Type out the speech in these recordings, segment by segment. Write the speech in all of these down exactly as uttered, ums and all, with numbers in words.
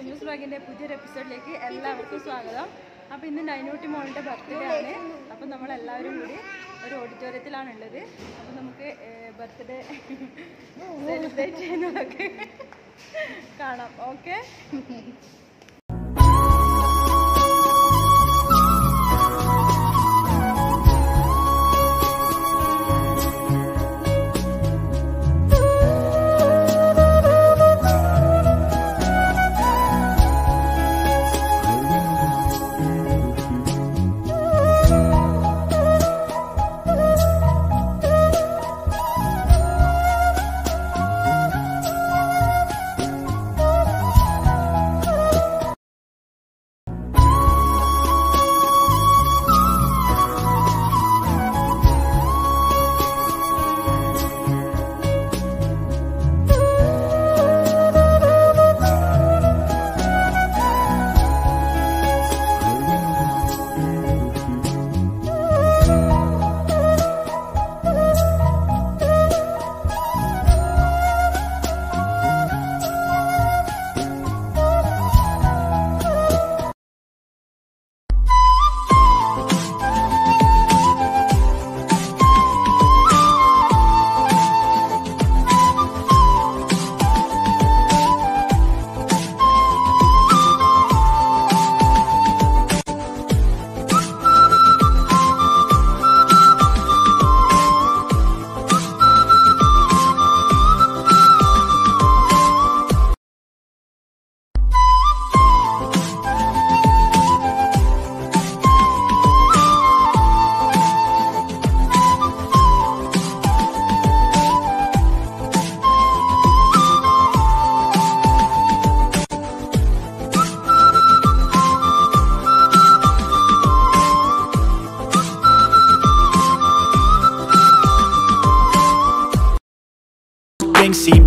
കുഞ്ഞുസ് ബ്ലോഗിൻ്റെ പുതിയൊരു എപ്പിസോഡിലേക്ക് എല്ലാവർക്കും സ്വാഗതം. അപ്പോൾ ഇന്ന് നൈനൂട്ടി മോളുടെ ബർത്ത്ഡേ ആണ്. അപ്പോൾ നമ്മളെല്ലാവരും കൂടി ഒരു ഓഡിറ്റോറിയത്തിലാണ് ഉള്ളത്. അപ്പോൾ നമുക്ക് ബർത്ത്ഡേ സെലിബ്രേറ്റ് ചെയ്യുന്നതൊക്കെ കാണാം. Okay, seem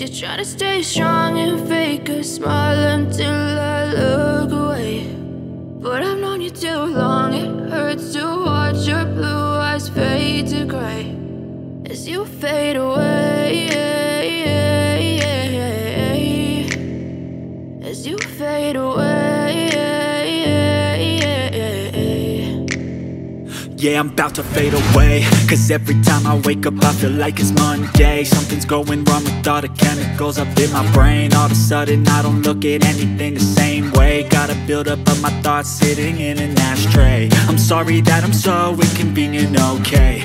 You try to stay strong and fake a smile until I look away, but I've known you too long. It hurts to watch your blue eyes fade to gray as you fade away, as you fade away. Yeah, I'm about to fade away, cause every time I wake up I feel like it's Monday. Something's going wrong with all the chemicals up in my brain. All of a sudden I don't look at anything the same way. Gotta build up of my thoughts sitting in an ashtray. I'm sorry that I'm so inconvenient, okay.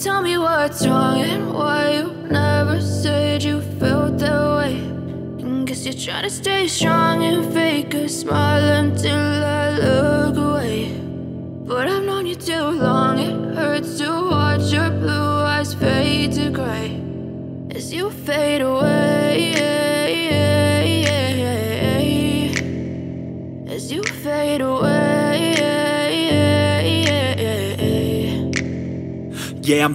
tell me what's wrong and why you never said you felt that way. And guess you're trying to stay strong and fake a smile until I look away. But I've known you too long, it hurts to watch your blue eyes fade to gray as you fade away, as you fade away. Yeah, I'm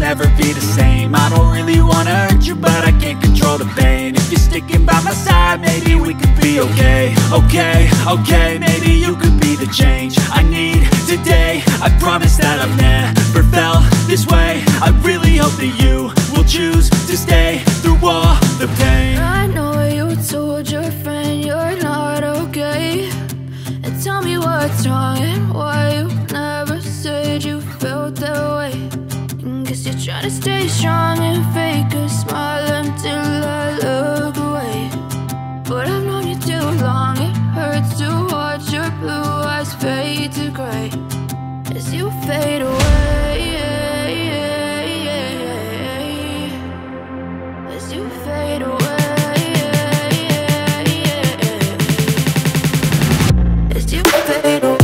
never be the same. I don't really wanna hurt you, but I can't control the pain. If you're sticking by my side, maybe we could be okay. Okay, okay, maybe you could be the change I need today. I promise that I've never felt this way. I really hope that you will choose to stay through all the pain. I know you told your friend you're not okay, and tell me what's wrong and why you never said you felt that way. Guess you're trying to stay strong and fake a smile until I look away. But I've known you too long, it hurts to watch your blue eyes fade to gray as you fade away, as you fade away, as you fade away.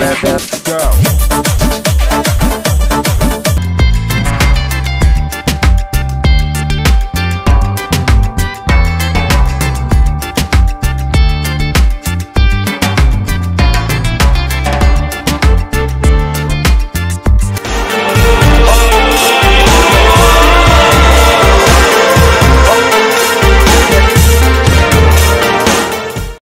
Baby,